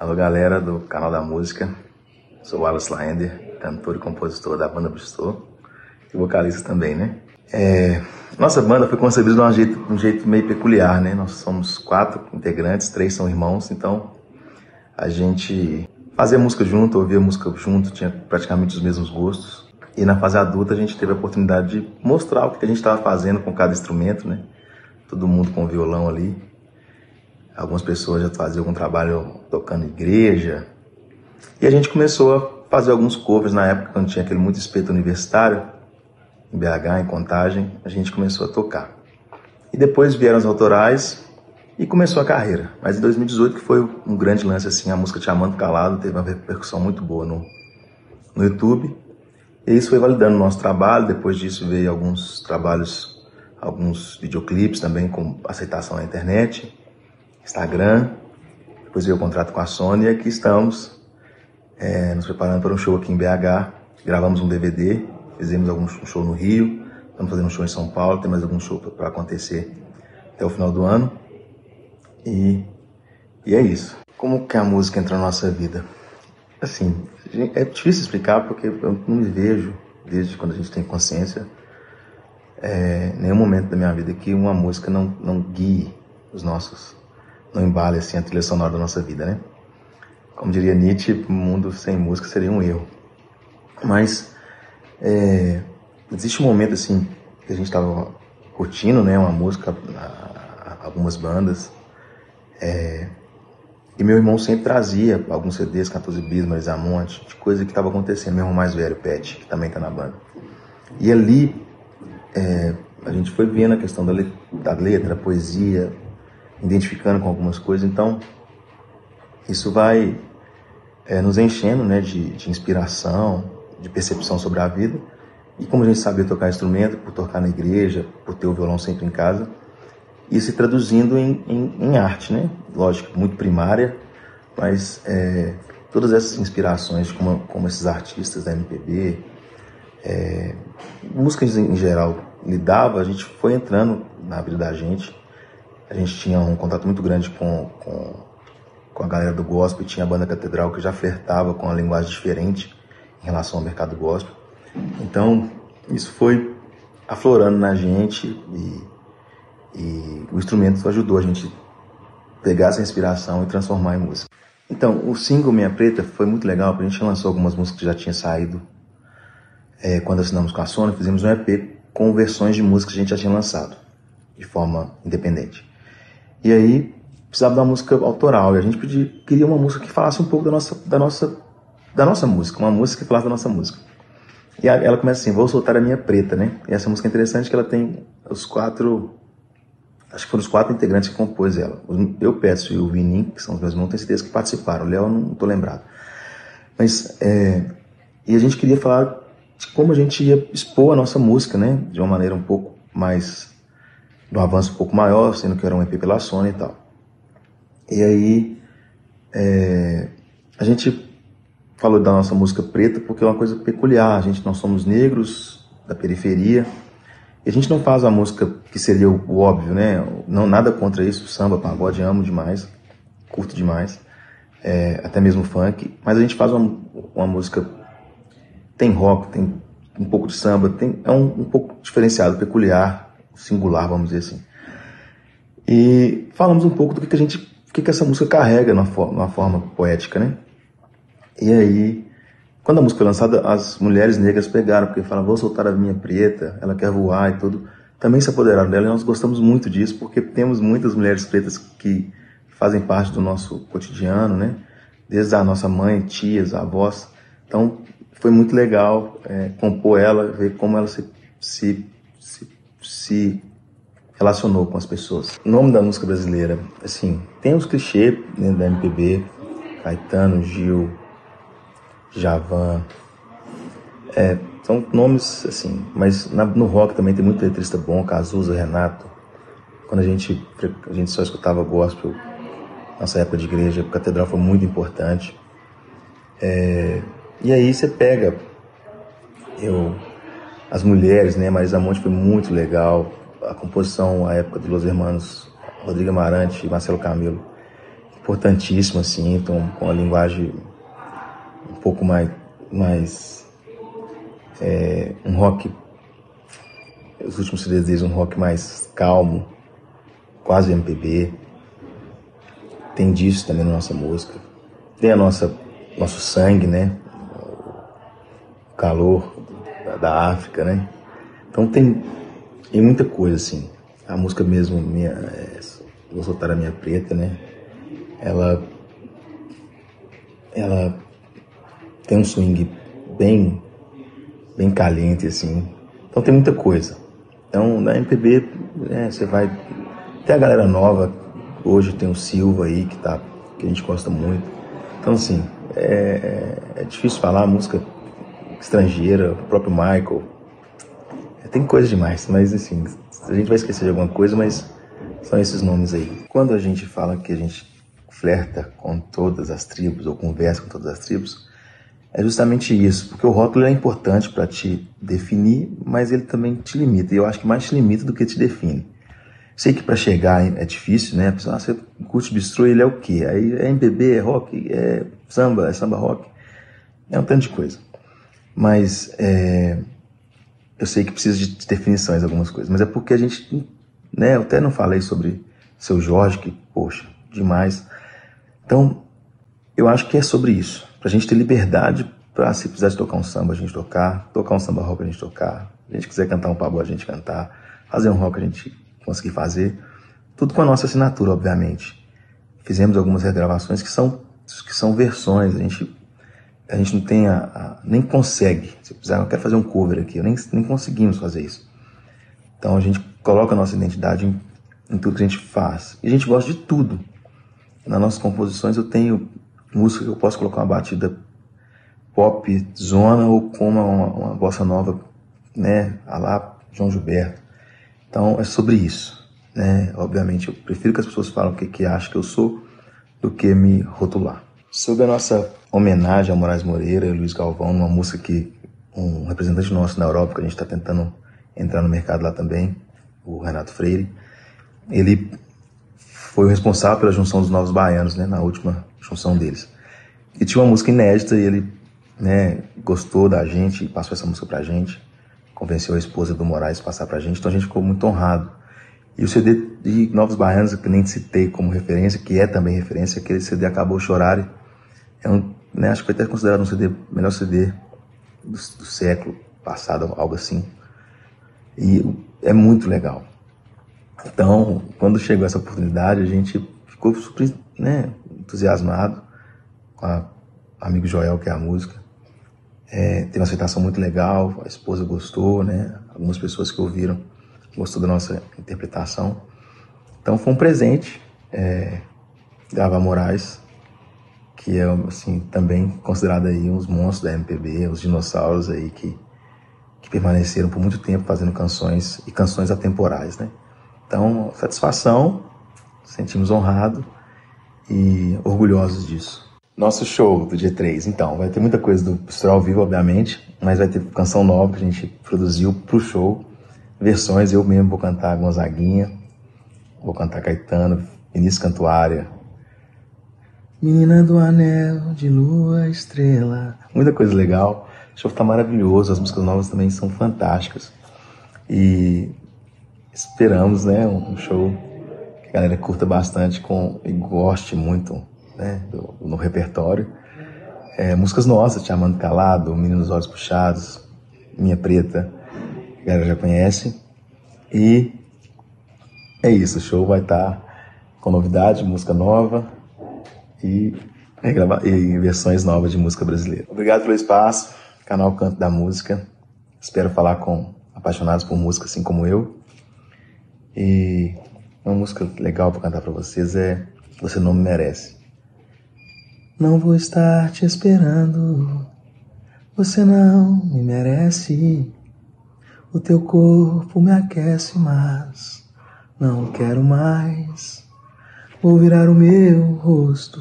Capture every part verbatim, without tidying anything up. Alô galera do canal da música, sou Wallace Laender, cantor e compositor da banda Bistrô e vocalista também, né? É, nossa banda foi concebida de um jeito, de um jeito meio peculiar, né? Nós somos quatro integrantes, três são irmãos, então a gente fazia música junto, ouvia música junto, tinha praticamente os mesmos gostos. E na fase adulta a gente teve a oportunidade de mostrar o que a gente estava fazendo com cada instrumento, né? Todo mundo com violão ali. Algumas pessoas já faziam algum trabalho tocando igreja. E a gente começou a fazer alguns covers na época, quando tinha aquele muito espeto universitário, em B H, em Contagem, a gente começou a tocar. E depois vieram os autorais e começou a carreira. Mas em dois mil e dezoito que foi um grande lance, assim, a música Te Amando Calado teve uma repercussão muito boa no, no YouTube. E isso foi validando o nosso trabalho. Depois disso veio alguns trabalhos, alguns videoclipes também com aceitação na internet, Instagram. Depois veio o contrato com a Sony e aqui estamos é, nos preparando para um show aqui em B H. Gravamos um D V D, fizemos algum show no Rio, estamos fazendo um show em São Paulo, tem mais algum show para acontecer até o final do ano. E, e é isso. Como que a música entra na nossa vida? Assim, é difícil explicar porque eu não me vejo, desde quando a gente tem consciência, é, nenhum momento da minha vida que uma música não, não guie os nossos, não embale assim, a trilha sonora da nossa vida, né? Como diria Nietzsche, um mundo sem música seria um erro. Mas é, existe um momento assim que a gente estava curtindo, né, uma música, algumas bandas, é, e meu irmão sempre trazia alguns C Ds, quatorze bis, Marisa Monte, de coisa que estava acontecendo. Meu irmão mais velho, Pet, que também está na banda. E ali é, a gente foi vendo a questão da, le da letra, da poesia, identificando com algumas coisas. Então, isso vai é, nos enchendo, né, de, de inspiração, de percepção sobre a vida. E como a gente sabia tocar instrumento, por tocar na igreja, por ter o violão sempre em casa, e se traduzindo em, em, em arte, né? Lógico, muito primária, mas é, todas essas inspirações, como, como esses artistas da M P B, é, músicas em geral lidava, a gente foi entrando na vida da gente. A gente tinha um contato muito grande com, com, com a galera do gospel, tinha a banda Catedral que já flertava com uma linguagem diferente em relação ao mercado gospel. Então, isso foi aflorando na gente e... E o instrumento ajudou a gente pegar essa inspiração e transformar em música. Então, o single Minha Preta foi muito legal, porque a gente lançou algumas músicas que já tinham saído é, quando assinamos com a Sony. Fizemos um E P com versões de músicas que a gente já tinha lançado, de forma independente. E aí, precisava da música autoral, e a gente pedia, queria uma música que falasse um pouco da nossa, da, nossa, da nossa música, uma música que falasse da nossa música. E ela começa assim, vou soltar a minha preta, né? E essa música é interessante que ela tem os quatro... Acho que foram os quatro integrantes que compôs ela. Eu, Peterson e o Vinny, que são os meus irmãos, tenho certeza que participaram. O Léo, não estou lembrado. Mas, é... E a gente queria falar de como a gente ia expor a nossa música, né? De uma maneira um pouco mais... De um avanço um pouco maior, sendo que era um E P pela Sony e tal. E aí... É... A gente falou da nossa música preta porque é uma coisa peculiar. A gente, nós somos negros, da periferia... E a gente não faz a música que seria o óbvio, né? Não, nada contra isso, samba, pagode, amo demais, curto demais, é, até mesmo funk. Mas a gente faz uma, uma música, tem rock, tem um pouco de samba, tem, é um, um pouco diferenciado, peculiar, singular, vamos dizer assim. E falamos um pouco do que, que, a gente, que, que essa música carrega na forma, na forma poética, né? E aí... Quando a música foi lançada, as mulheres negras pegaram, porque falaram, vou soltar a minha preta, ela quer voar e tudo. Também se apoderaram dela e nós gostamos muito disso, porque temos muitas mulheres pretas que fazem parte do nosso cotidiano, né? Desde a nossa mãe, tias, avós. Então, foi muito legal é, compor ela, ver como ela se, se, se, se relacionou com as pessoas. O nome da música brasileira, assim, tem os clichês dentro da M P B, Caetano, Gil... Javan, é, são nomes assim, mas na, no rock também tem muito letrista bom, Cazuza, Renato. Quando a gente, a gente só escutava gospel, nossa época de igreja, a Catedral foi muito importante. É, e aí você pega eu, as mulheres, né? Marisa Monte foi muito legal, a composição, a época do Los Hermanos, Rodrigo Amarante e Marcelo Camilo. importantíssimo, assim, então, com a linguagem um pouco mais, mais é, um rock, os últimos C Ds deles, um rock mais calmo, quase M P B, tem disso também na nossa música, tem a nossa, nosso sangue, né, o calor da África, né, então tem, tem muita coisa, assim, a música mesmo, minha, é, vou soltar a Minha Preta, né, ela, ela tem um swing bem, bem caliente, assim, então tem muita coisa. Então, na M P B, né, você vai, até a galera nova, hoje tem o Silva aí, que, tá, que a gente gosta muito, então assim, é, é difícil falar, música estrangeira, o próprio Michael, tem coisa demais, mas assim, a gente vai esquecer de alguma coisa, mas são esses nomes aí. Quando a gente fala que a gente flerta com todas as tribos, ou conversa com todas as tribos, é justamente isso, porque o rótulo é importante para te definir, mas ele também te limita, e eu acho que mais te limita do que te define. Sei que para chegar é difícil, né? Ah, você curte bistrô, ele é o quê? Aí é M P B, é rock, é samba, é samba rock, é um tanto de coisa. Mas é... eu sei que precisa de definições algumas coisas, mas é porque a gente... né? Eu até não falei sobre Seu Jorge, que, poxa, demais. Então, eu acho que é sobre isso. Pra gente ter liberdade pra, se precisar de tocar um samba, a gente tocar. Tocar um samba rock, a gente tocar. Se a gente quiser cantar um pagode, a gente cantar. Fazer um rock, a gente conseguir fazer. Tudo com a nossa assinatura, obviamente. Fizemos algumas regravações que são, que são versões. A gente, a gente não tem a, a, nem consegue. Se precisar, eu quero fazer um cover aqui. Eu nem, nem conseguimos fazer isso. Então, a gente... coloca a nossa identidade em, em tudo que a gente faz. E a gente gosta de tudo. Nas nossas composições eu tenho música que eu posso colocar uma batida pop, zona, ou com uma, uma, uma bossa nova, né, a lá João Gilberto. Então é sobre isso, né? Obviamente eu prefiro que as pessoas falem o que, que acham que eu sou do que me rotular. Sobre a nossa homenagem ao Moraes Moreira e Luiz Galvão, uma música que um representante nosso na Europa, que a gente está tentando entrar no mercado lá também, o Renato Freire, ele foi o responsável pela junção dos Novos Baianos, né, na última junção deles. E tinha uma música inédita e ele, né, gostou da gente, passou essa música pra gente, convenceu a esposa do Moraes a passar pra gente, então a gente ficou muito honrado. E o C D de Novos Baianos, que nem citei como referência, que é também referência, aquele C D Acabou Chorar, é um, né, acho que foi até considerado um C D, melhor C D do, do século passado, algo assim. E é muito legal. Então, quando chegou essa oportunidade, a gente ficou super, né, entusiasmado com a amigo Joel, que é a música. É, teve uma aceitação muito legal, a esposa gostou, né? Algumas pessoas que ouviram gostou da nossa interpretação. Então, foi um presente é, Javan Moraes, que é assim, também considerado aí uns monstros da M P B, os dinossauros aí que... que permaneceram por muito tempo fazendo canções, e canções atemporais, né? Então, satisfação, sentimos honrados e orgulhosos disso. Nosso show do dia três, então, vai ter muita coisa do Bistrô ao vivo, obviamente, mas vai ter canção nova que a gente produziu pro show, versões, eu mesmo vou cantar Gonzaguinha, vou cantar Caetano, Vinícius Cantuária, Menina do Anel, de Lua, Estrela, muita coisa legal. O show tá maravilhoso, as músicas novas também são fantásticas. E esperamos, né, um show que a galera curta bastante com, e goste muito, né, do, no repertório. É, músicas nossas, Te Amando Calado, Menino dos Olhos Puxados, Minha Preta, que a galera já conhece. E é isso, o show vai estar tá com novidade, música nova e, e versões novas de música brasileira. Obrigado pelo espaço. Canal Canto da Música. Espero falar com apaixonados por música, assim como eu. E uma música legal para cantar para vocês é Você Não Me Merece. Não vou estar te esperando, você não me merece. O teu corpo me aquece, mas não quero mais. Vou virar o meu rosto,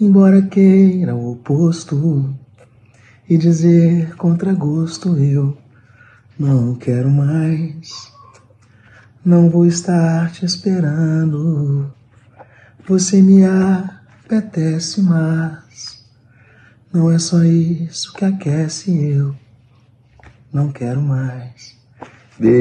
embora queira o oposto, e dizer contra gosto eu não quero mais. Não vou estar te esperando, Você me apetece, mas não é só isso que aquece eu. Não quero mais. Beijo.